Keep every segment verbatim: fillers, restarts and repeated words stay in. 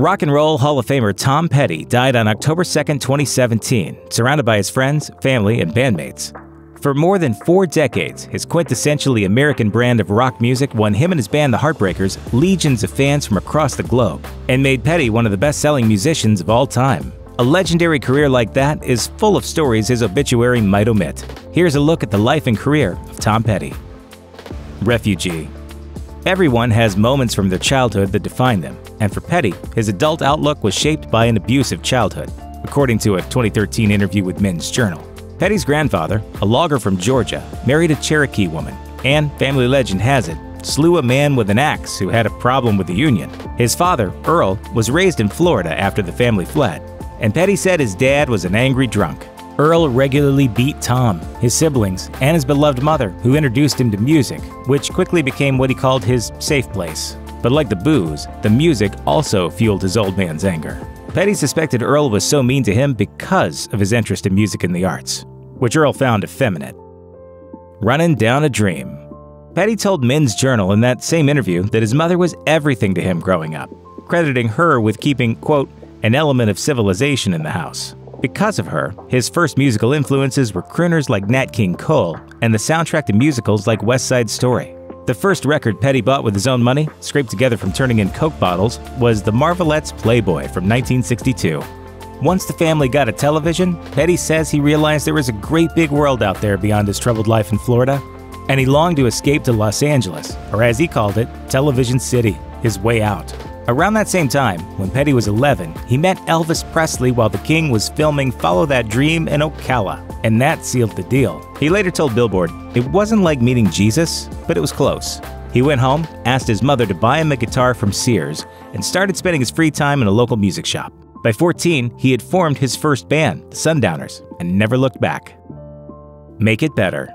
Rock and Roll Hall of Famer Tom Petty died on October second, twenty seventeen, surrounded by his friends, family, and bandmates. For more than four decades, his quintessentially American brand of rock music won him and his band The Heartbreakers legions of fans from across the globe and made Petty one of the best-selling musicians of all time. A legendary career like that is full of stories his obituary might omit. Here's a look at the life and career of Tom Petty. Refugee. Everyone has moments from their childhood that define them, and for Petty, his adult outlook was shaped by an abusive childhood, according to a twenty thirteen interview with Men's Journal. Petty's grandfather, a logger from Georgia, married a Cherokee woman, and, family legend has it, slew a man with an axe who had a problem with the Union. His father, Earl, was raised in Florida after the family fled, and Petty said his dad was an angry drunk. Earl regularly beat Tom, his siblings, and his beloved mother, who introduced him to music, which quickly became what he called his safe place. But like the booze, the music also fueled his old man's anger. Petty suspected Earl was so mean to him because of his interest in music and the arts, which Earl found effeminate. Running down a dream. Petty told Men's Journal in that same interview that his mother was everything to him growing up, crediting her with keeping, quote, an element of civilization in the house. Because of her, his first musical influences were crooners like Nat King Cole and the soundtrack to musicals like West Side Story. The first record Petty bought with his own money, scraped together from turning in Coke bottles, was The Marvelettes' Playboy from nineteen sixty-two. Once the family got a television, Petty says he realized there was a great big world out there beyond his troubled life in Florida, and he longed to escape to Los Angeles, or as he called it, Television City, his way out. Around that same time, when Petty was eleven, he met Elvis Presley while the King was filming Follow That Dream in Ocala, and that sealed the deal. He later told Billboard, "It wasn't like meeting Jesus, but it was close." He went home, asked his mother to buy him a guitar from Sears, and started spending his free time in a local music shop. By fourteen, he had formed his first band, the Sundowners, and never looked back. Make it better.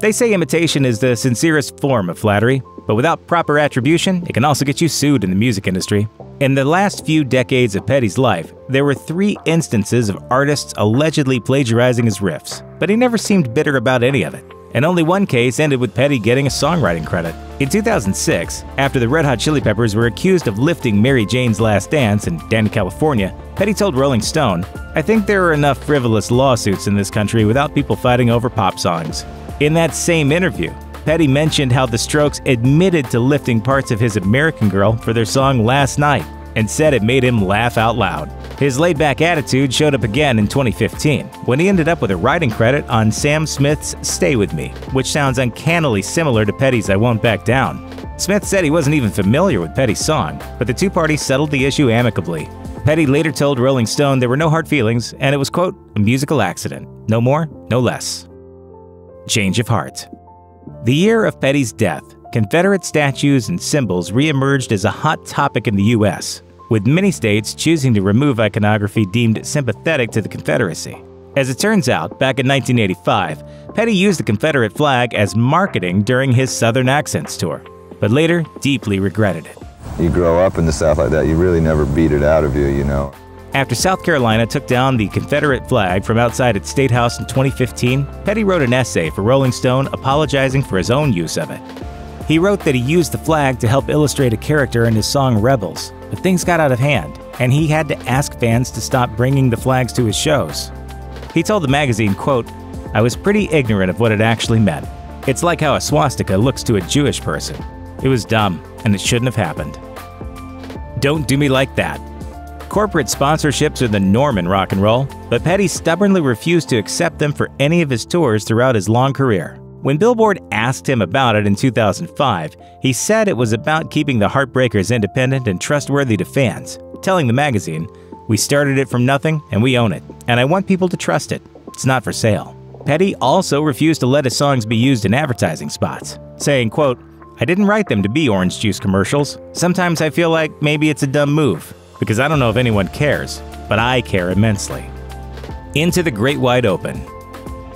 They say imitation is the sincerest form of flattery, but without proper attribution, it can also get you sued in the music industry. In the last few decades of Petty's life, there were three instances of artists allegedly plagiarizing his riffs, but he never seemed bitter about any of it, and only one case ended with Petty getting a songwriting credit. In two thousand six, after the Red Hot Chili Peppers were accused of lifting Mary Jane's Last Dance in Dani, California, Petty told Rolling Stone, "I think there are enough frivolous lawsuits in this country without people fighting over pop songs." In that same interview, Petty mentioned how the Strokes admitted to lifting parts of his American Girl for their song Last Night and said it made him laugh out loud. His laid-back attitude showed up again in twenty fifteen, when he ended up with a writing credit on Sam Smith's Stay With Me, which sounds uncannily similar to Petty's I Won't Back Down. Smith said he wasn't even familiar with Petty's song, but the two parties settled the issue amicably. Petty later told Rolling Stone there were no hard feelings and it was, quote, a musical accident, no more, no less. Change of heart. The year of Petty's death, Confederate statues and symbols reemerged as a hot topic in the U S, with many states choosing to remove iconography deemed sympathetic to the Confederacy. As it turns out, back in nineteen eighty-five, Petty used the Confederate flag as marketing during his Southern Accents tour, but later deeply regretted it. You grow up in the South like that, you really never beat it out of you, you know. After South Carolina took down the Confederate flag from outside its state house in twenty fifteen, Petty wrote an essay for Rolling Stone apologizing for his own use of it. He wrote that he used the flag to help illustrate a character in his song Rebels, but things got out of hand, and he had to ask fans to stop bringing the flags to his shows. He told the magazine, quote, "I was pretty ignorant of what it actually meant. It's like how a swastika looks to a Jewish person. It was dumb, and it shouldn't have happened." Don't do me like that. Corporate sponsorships are the norm in rock and roll, but Petty stubbornly refused to accept them for any of his tours throughout his long career. When Billboard asked him about it in two thousand five, he said it was about keeping the Heartbreakers independent and trustworthy to fans, telling the magazine, "We started it from nothing and we own it, and I want people to trust it. It's not for sale." Petty also refused to let his songs be used in advertising spots, saying, quote, "I didn't write them to be orange juice commercials. Sometimes I feel like maybe it's a dumb move, because I don't know if anyone cares, but I care immensely." Into the great wide open.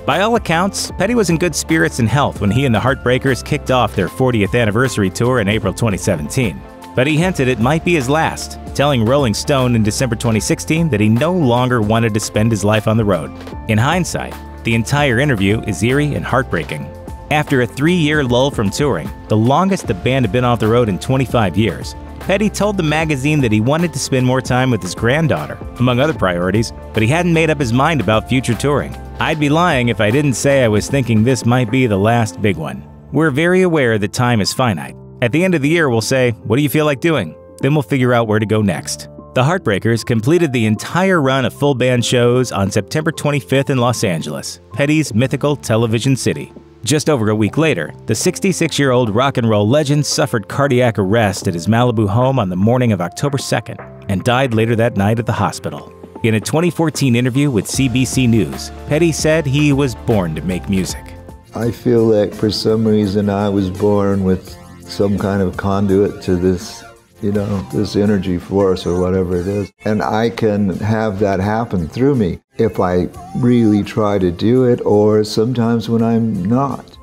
By all accounts, Petty was in good spirits and health when he and the Heartbreakers kicked off their fortieth anniversary tour in April twenty seventeen, but he hinted it might be his last, telling Rolling Stone in December twenty sixteen that he no longer wanted to spend his life on the road. In hindsight, the entire interview is eerie and heartbreaking. After a three-year lull from touring, the longest the band had been off the road in twenty-five years, Petty told the magazine that he wanted to spend more time with his granddaughter, among other priorities, but he hadn't made up his mind about future touring. "I'd be lying if I didn't say I was thinking this might be the last big one. We're very aware that time is finite. At the end of the year, we'll say, what do you feel like doing? Then we'll figure out where to go next." The Heartbreakers completed the entire run of full band shows on September twenty-fifth in Los Angeles, Petty's mythical television city. Just over a week later, the sixty-six-year-old rock and roll legend suffered cardiac arrest at his Malibu home on the morning of October second and died later that night at the hospital. In a twenty fourteen interview with C B C News, Petty said he was born to make music. "I feel like for some reason I was born with some kind of conduit to this, you know, this energy force or whatever it is. And I can have that happen through me if I really try to do it, or sometimes when I'm not.